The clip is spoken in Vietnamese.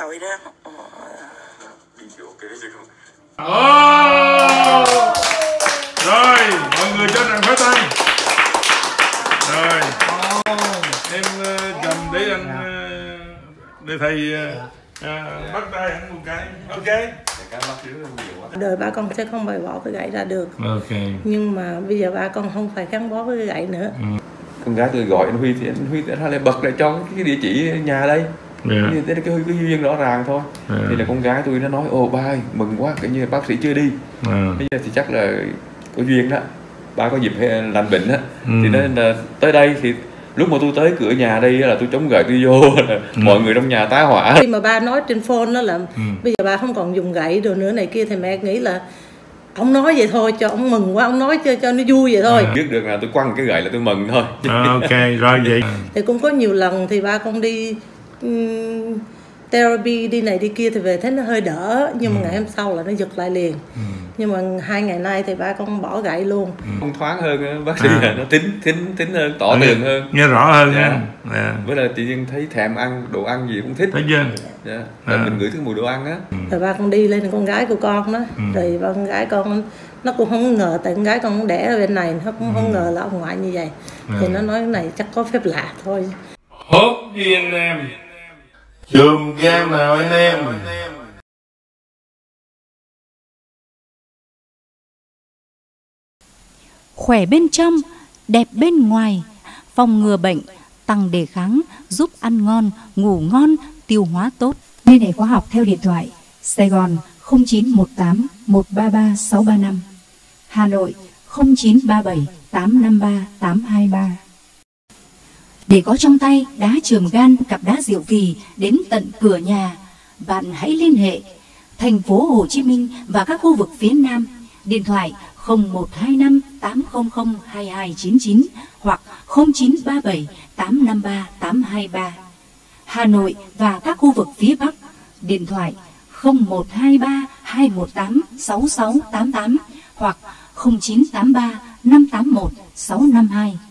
nổi đó. Rồi, mọi người cho rằng pháo tay. Rồi, em cầm để anh để thầy bắt tay anh một cái. Ok. Đời ba con sẽ không bày bỏ cái gậy ra được. Okay. Nhưng mà bây giờ ba con không phải gắn bó với cái gậy nữa. Con gái tôi gọi anh Huy thì anh Huy đã lại bật lại cho cái địa chỉ nhà đây. Thế là cái duyên rõ ràng thôi. Thì là con gái tôi nó nói ồ ba ơi, mừng quá, kiểu như bác sĩ chưa đi. Bây giờ thì chắc là có duyên đó. Ba có dịp lành bệnh á. Thì nó tới đây thì lúc mà tôi tới cửa nhà đây là tôi chống gậy tôi vô là mọi người trong nhà tá hỏa. Khi mà ba nói trên phone đó là bây giờ ba không còn dùng gậy đồ nữa này kia thì mẹ nghĩ là ông nói vậy thôi cho ông mừng quá, ông nói cho nó vui vậy thôi. Biết được là tôi quăng cái gậy là tôi mừng thôi. Ok, rồi vậy. Thì cũng có nhiều lần thì ba con đi therapy đi này đi kia thì về thấy nó hơi đỡ, nhưng mà ngày hôm sau là nó giật lại liền. Nhưng mà hai ngày nay thì ba con bỏ gậy luôn. Không thoáng hơn bác sĩ nó tính hơn, tỏ tường hơn, nghe rõ hơn. Với lại tự nhiên thấy thèm ăn đồ ăn gì cũng thích. Thấy chưa? Mình ngửi thấy mùi đồ ăn á. Rồi ba con đi lên con gái của con đó. Rồi ba con gái con nó cũng không ngờ, tại con gái con cũng đẻ ở bên này, nó cũng không ngờ là ông ngoại như vậy. Thì nó nói cái này chắc có phép lạ thôi. Hốt duyên em, chùm game nào anh em. Khỏe bên trong, đẹp bên ngoài, phòng ngừa bệnh, tăng đề kháng, giúp ăn ngon, ngủ ngon, tiêu hóa tốt. Liên hệ khóa học theo điện thoại Sài Gòn 0918 133 635, Hà Nội 0937 853 823. Để có trong tay đá chườm gan Cặp Đá Diệu Kỳ đến tận cửa nhà, bạn hãy liên hệ thành phố Hồ Chí Minh và các khu vực phía Nam, điện thoại 0125 800 2299 hoặc 0937 853 823. Hà Nội và các khu vực phía Bắc, điện thoại 0123 218 6688 hoặc 0983 581 652.